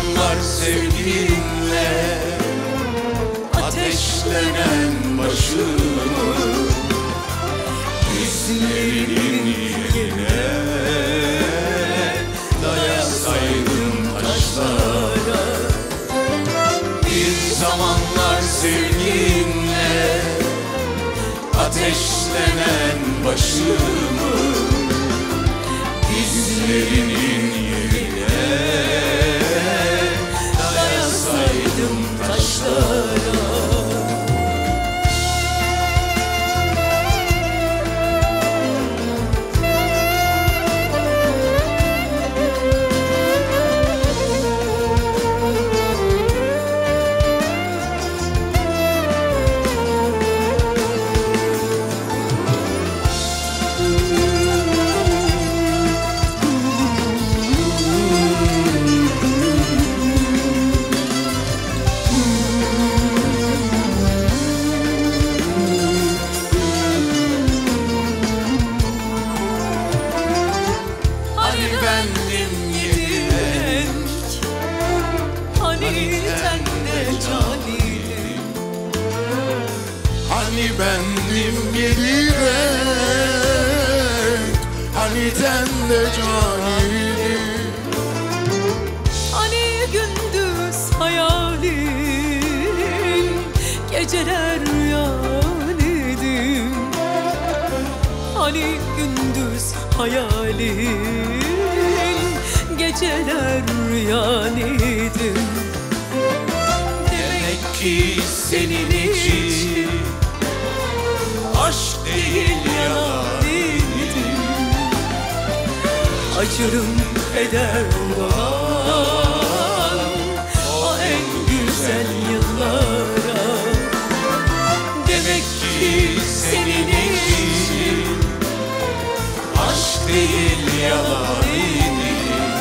anlar sevginle ateşlenen başımı, hislerinin yerine dayasaydım taşlara. Bir zamanlar sevginle ateşlenen başımı, hislerinin yerine dayasaydım taşlara. Hani bendim gelirek, hani sen de caniydim, hani gündüz hayalim, geceler rüyalidim, hani gündüz hayalim, geceler rüyalidim. Demek ki senin için aşk değil yalan dedim. Acırım eder olan o en güzel yıllara. Demek ki senin için aşk değil yalan dedim.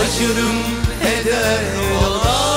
Acırım eder olan